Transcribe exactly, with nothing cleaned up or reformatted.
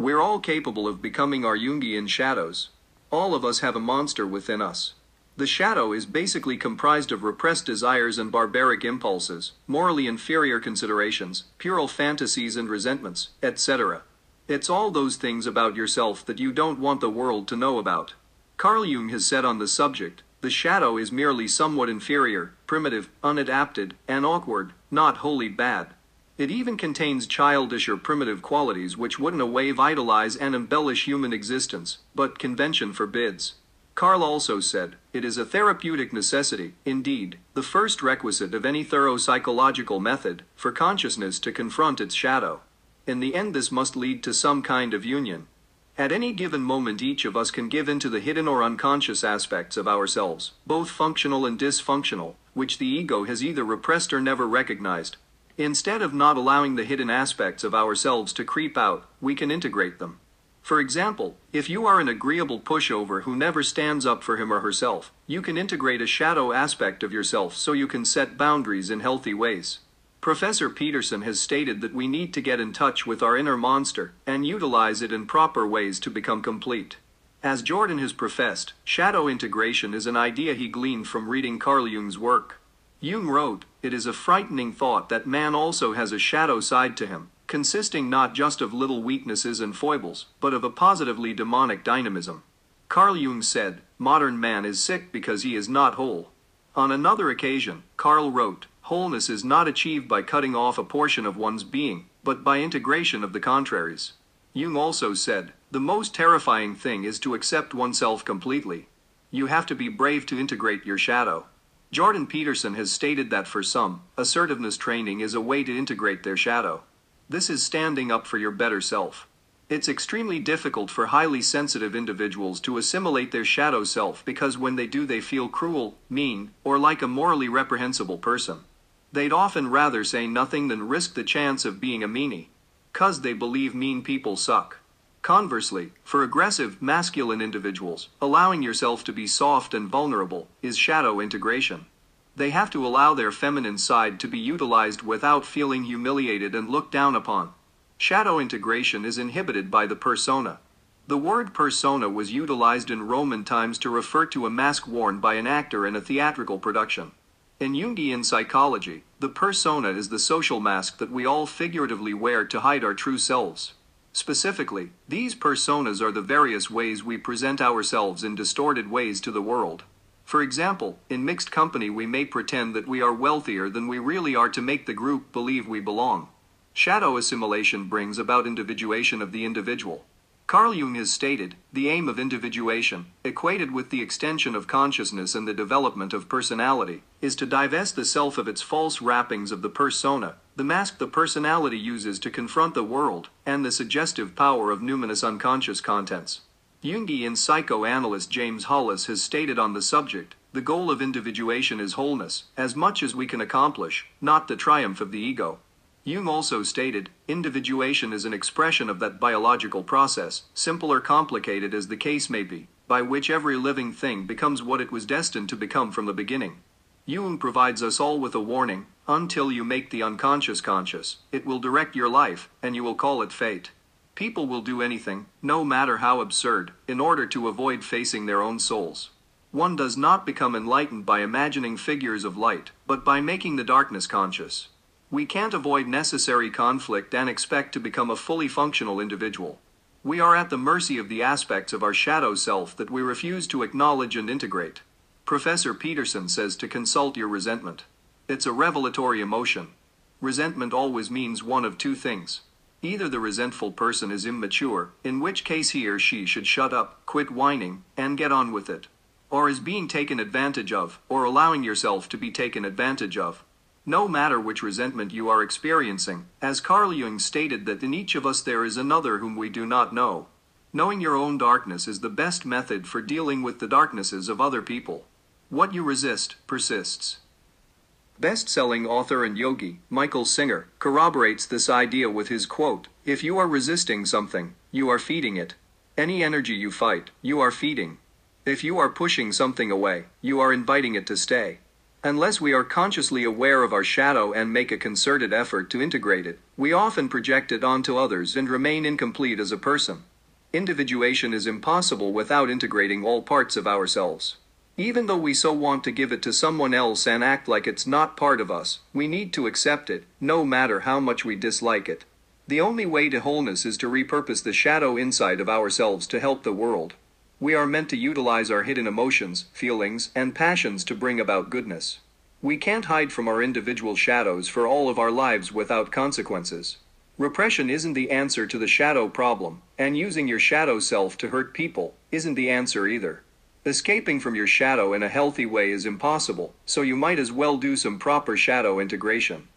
We're all capable of becoming our Jungian shadows. All of us have a monster within us. The shadow is basically comprised of repressed desires and barbaric impulses, morally inferior considerations, puerile fantasies and resentments, et cetera. It's all those things about yourself that you don't want the world to know about. Carl Jung has said on the subject, the shadow is merely somewhat inferior, primitive, unadapted, and awkward, not wholly bad. It even contains childish or primitive qualities which would in a way vitalize and embellish human existence, but convention forbids. Carl also said, it is a therapeutic necessity, indeed, the first requisite of any thorough psychological method, for consciousness to confront its shadow. In the end, this must lead to some kind of union. At any given moment, each of us can give into the hidden or unconscious aspects of ourselves, both functional and dysfunctional, which the ego has either repressed or never recognized. Instead of not allowing the hidden aspects of ourselves to creep out, we can integrate them. For example, if you are an agreeable pushover who never stands up for him or herself, you can integrate a shadow aspect of yourself so you can set boundaries in healthy ways. Professor Peterson has stated that we need to get in touch with our inner monster and utilize it in proper ways to become complete. As Jordan has professed, shadow integration is an idea he gleaned from reading Carl Jung's work. Jung wrote, "It is a frightening thought that man also has a shadow side to him, consisting not just of little weaknesses and foibles, but of a positively demonic dynamism." Carl Jung said, "Modern man is sick because he is not whole." On another occasion, Carl wrote, "Wholeness is not achieved by cutting off a portion of one's being, but by integration of the contraries." Jung also said, "The most terrifying thing is to accept oneself completely. You have to be brave to integrate your shadow." Jordan Peterson has stated that for some, assertiveness training is a way to integrate their shadow. This is standing up for your better self. It's extremely difficult for highly sensitive individuals to assimilate their shadow self because when they do, they feel cruel, mean, or like a morally reprehensible person. They'd often rather say nothing than risk the chance of being a meanie, 'cause they believe mean people suck. Conversely, for aggressive, masculine individuals, allowing yourself to be soft and vulnerable is shadow integration. They have to allow their feminine side to be utilized without feeling humiliated and looked down upon. Shadow integration is inhibited by the persona. The word persona was utilized in Roman times to refer to a mask worn by an actor in a theatrical production. In Jungian psychology, the persona is the social mask that we all figuratively wear to hide our true selves. Specifically, these personas are the various ways we present ourselves in distorted ways to the world. For example, in mixed company we may pretend that we are wealthier than we really are to make the group believe we belong. Shadow assimilation brings about individuation of the individual. Carl Jung has stated, the aim of individuation, equated with the extension of consciousness and the development of personality, is to divest the self of its false wrappings of the persona, the mask the personality uses to confront the world, and the suggestive power of numinous unconscious contents. Jungian psychoanalyst James Hollis has stated on the subject, the goal of individuation is wholeness, as much as we can accomplish, not the triumph of the ego. Jung also stated, individuation is an expression of that biological process, simple or complicated as the case may be, by which every living thing becomes what it was destined to become from the beginning. Jung provides us all with a warning, until you make the unconscious conscious, it will direct your life, and you will call it fate. People will do anything, no matter how absurd, in order to avoid facing their own souls. One does not become enlightened by imagining figures of light, but by making the darkness conscious. We can't avoid necessary conflict and expect to become a fully functional individual. We are at the mercy of the aspects of our shadow self that we refuse to acknowledge and integrate. Professor Peterson says to consult your resentment. It's a revelatory emotion. Resentment always means one of two things. Either the resentful person is immature, in which case he or she should shut up, quit whining, and get on with it. Or is being taken advantage of, or allowing yourself to be taken advantage of. No matter which resentment you are experiencing, as Carl Jung stated that in each of us there is another whom we do not know. Knowing your own darkness is the best method for dealing with the darknesses of other people. What you resist, persists. Best-selling author and yogi, Michael Singer, corroborates this idea with his quote, "If you are resisting something, you are feeding it. Any energy you fight, you are feeding. If you are pushing something away, you are inviting it to stay. Unless we are consciously aware of our shadow and make a concerted effort to integrate it, we often project it onto others and remain incomplete as a person. Individuation is impossible without integrating all parts of ourselves. Even though we so want to give it to someone else and act like it's not part of us, we need to accept it, no matter how much we dislike it. The only way to wholeness is to repurpose the shadow inside of ourselves to help the world. We are meant to utilize our hidden emotions, feelings, and passions to bring about goodness. We can't hide from our individual shadows for all of our lives without consequences. Repression isn't the answer to the shadow problem, and using your shadow self to hurt people isn't the answer either. Escaping from your shadow in a healthy way is impossible, so you might as well do some proper shadow integration.